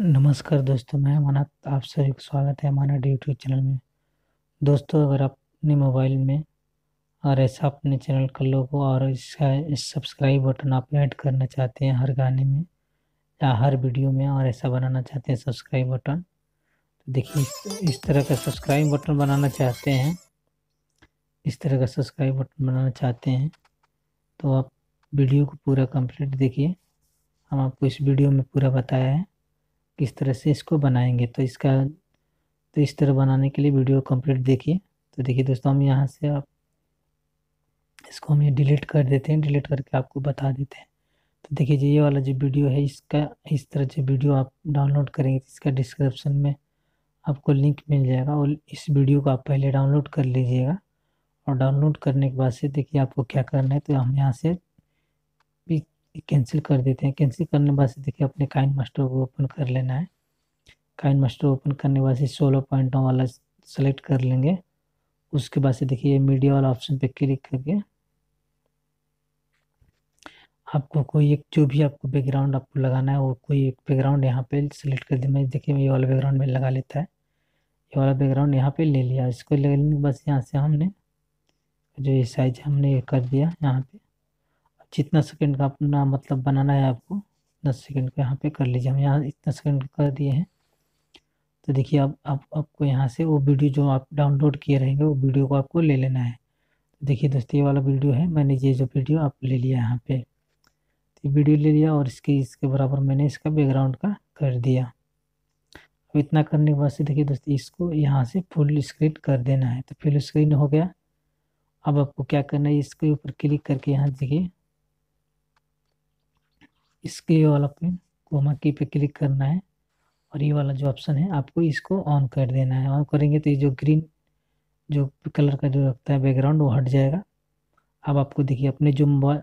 नमस्कार दोस्तों, मैं अमानत, आप सभी का स्वागत है अमानत यूट्यूब चैनल में। दोस्तों, अगर आप अपने मोबाइल में और ऐसा अपने चैनल का लोगो और इसका सब्सक्राइब बटन आप ऐड करना चाहते हैं हर गाने में या हर वीडियो में, और ऐसा बनाना चाहते हैं सब्सक्राइब बटन, तो देखिए इस तरह का सब्सक्राइब बटन बनाना चाहते हैं, इस तरह का सब्सक्राइब बटन बनाना चाहते हैं तो आप वीडियो को पूरा कंप्लीट देखिए। हम आपको इस वीडियो में पूरा बताया है किस तरह से इसको बनाएंगे। तो इस तरह बनाने के लिए वीडियो कंप्लीट देखिए। तो देखिए दोस्तों, हम यहाँ से आप इसको हम ये डिलीट कर देते हैं, डिलीट करके आपको बता देते हैं। तो देखिए जी, ये वाला जो वीडियो है इसका इस तरह जो वीडियो आप डाउनलोड करेंगे इसका डिस्क्रिप्शन में आपको लिंक मिल जाएगा, और इस वीडियो को आप पहले डाउनलोड कर लीजिएगा। और डाउनलोड करने के बाद से देखिए आपको क्या करना है। तो हम यहाँ से कैंसिल कर देते हैं। कैंसिल करने के बाद से देखिए अपने काइनमास्टर को ओपन कर लेना है। काइनमास्टर ओपन करने के बाद से 16.9 वाला सेलेक्ट कर लेंगे। उसके बाद से देखिए मीडिया वाला ऑप्शन पे क्लिक करके आपको कोई एक जो भी आपको बैकग्राउंड आपको लगाना है वो कोई एक बैकग्राउंड यहाँ पे सिलेक्ट कर दिया। मैं देखिए ये वाला बैकग्राउंड में लगा लेता है। ये वाला बैकग्राउंड यहाँ पर ले लिया। इसको लेने के बाद यहाँ से हमने जो ये साइज हमने कर दिया यहाँ पर। जितना सेकंड का अपना मतलब बनाना है आपको उतना सेकंड को यहाँ पे कर लीजिए। हम यहाँ इतना सेकंड कर दिए हैं। तो देखिए अब आपको यहाँ से वो वीडियो जो आप डाउनलोड किए रहेंगे वो वीडियो को आपको ले लेना है। तो देखिए दोस्तों, ये वाला वीडियो है, मैंने ये जो वीडियो आप ले लिया यहाँ पे, तो वीडियो ले लिया और इसके बराबर मैंने इसका बैकग्राउंड का कर दिया। अब इतना करने के बाद से देखिए दोस्तों, इसको यहाँ से फुल स्क्रीन कर देना है। तो फुल स्क्रीन हो गया। अब आपको क्या करना है, इसके ऊपर क्लिक करके यहाँ देखिए इसके ये वाला पे कोमा की पे क्लिक करना है और ये वाला जो ऑप्शन है आपको इसको ऑन कर देना है। ऑन करेंगे तो ये जो ग्रीन जो कलर का जो लगता है बैकग्राउंड वो हट जाएगा। अब आपको देखिए अपने जो मोबाइल,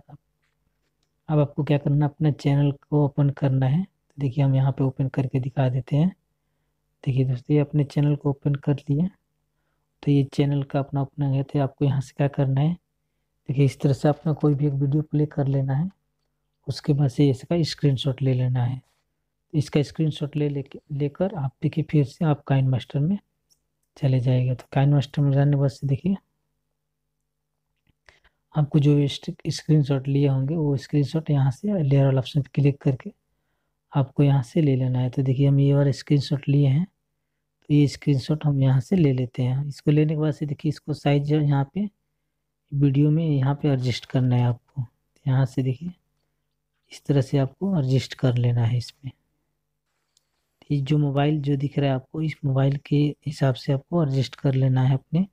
अब आपको क्या करना है, अपने चैनल को ओपन करना है। तो देखिए हम यहाँ पे ओपन करके दिखा देते हैं। देखिए दोस्तों, ये अपने चैनल को ओपन कर लिए। तो ये चैनल का अपना ओपन गया। तो आपको यहाँ से क्या करना है, देखिए इस तरह से अपना कोई भी एक वीडियो प्ले कर लेना है। उसके बाद से इसका स्क्रीनशॉट ले लेना है। इसका स्क्रीनशॉट लेकर आप देखिए फिर से आप काइनमास्टर में चले जाएगा। तो काइनमास्टर में जाने के बाद से देखिए आपको जो स्क्रीनशॉट लिए होंगे वो स्क्रीनशॉट यहाँ से लेयर वाला ऑप्शन पर क्लिक करके आपको यहाँ से ले लेना है। तो देखिए हम ये वाला स्क्रीनशॉट लिए हैं, तो ये स्क्रीनशॉट हम यहाँ से ले लेते हैं। इसको लेने के बाद से देखिए इसको साइज यहाँ पर वीडियो में यहाँ पर एडजस्ट करना है आपको। यहाँ से देखिए इस तरह से आपको एडजस्ट कर लेना है इसमें। ये जो मोबाइल जो दिख रहा है आपको इस मोबाइल के हिसाब से आपको एडजस्ट कर लेना है अपने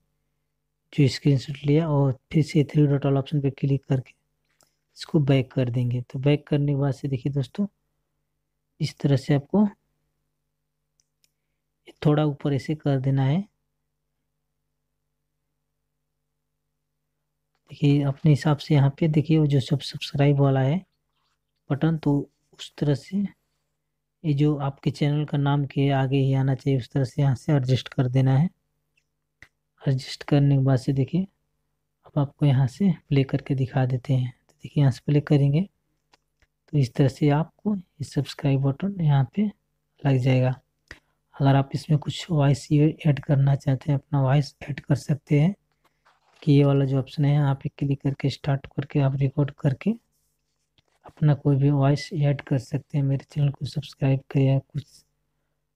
जो स्क्रीनशॉट लिया। और फिर से थ्री डॉट वाला ऑप्शन पे क्लिक करके इसको बैक कर देंगे। तो बैक करने के बाद से देखिए दोस्तों, इस तरह से आपको थोड़ा ऊपर ऐसे कर देना है। देखिए अपने हिसाब से यहाँ पे देखिए वो जो सब्सक्राइब वाला है बटन, तो उस तरह से ये जो आपके चैनल का नाम के आगे ही आना चाहिए उस तरह से यहाँ से एडजस्ट कर देना है। एडजस्ट करने के बाद से देखिए अब आपको यहाँ से प्ले करके दिखा देते हैं। तो देखिए यहाँ से प्ले करेंगे तो इस तरह से आपको ये सब्सक्राइब बटन यहाँ पे लग जाएगा। अगर आप इसमें कुछ वॉइस ऐड करना चाहते हैं अपना वॉइस ऐड कर सकते हैं। कि ये वाला जो ऑप्शन है यहाँ पर क्लिक करके स्टार्ट करके आप रिकॉर्ड करके अपना कोई भी वॉइस ऐड कर सकते हैं। मेरे चैनल को सब्सक्राइब करें,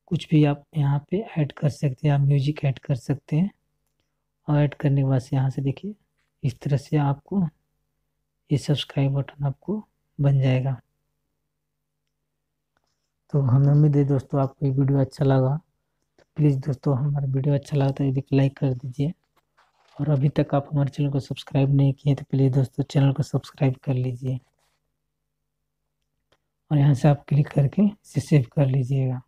कुछ भी आप यहाँ पे ऐड कर सकते हैं। आप म्यूजिक ऐड कर सकते हैं। और ऐड करने के बाद से यहाँ से देखिए इस तरह से आपको ये सब्सक्राइब बटन आपको बन जाएगा। तो हमें उम्मीद है दोस्तों आपको ये वीडियो अच्छा लगा। तो प्लीज़ दोस्तों, हमारा वीडियो अच्छा लगा तो एक लाइक कर दीजिए। और अभी तक आप हमारे चैनल को सब्सक्राइब नहीं किए तो प्लीज़ दोस्तों चैनल को सब्सक्राइब कर लीजिए और यहाँ से आप क्लिक करके इसे सेव कर लीजिएगा।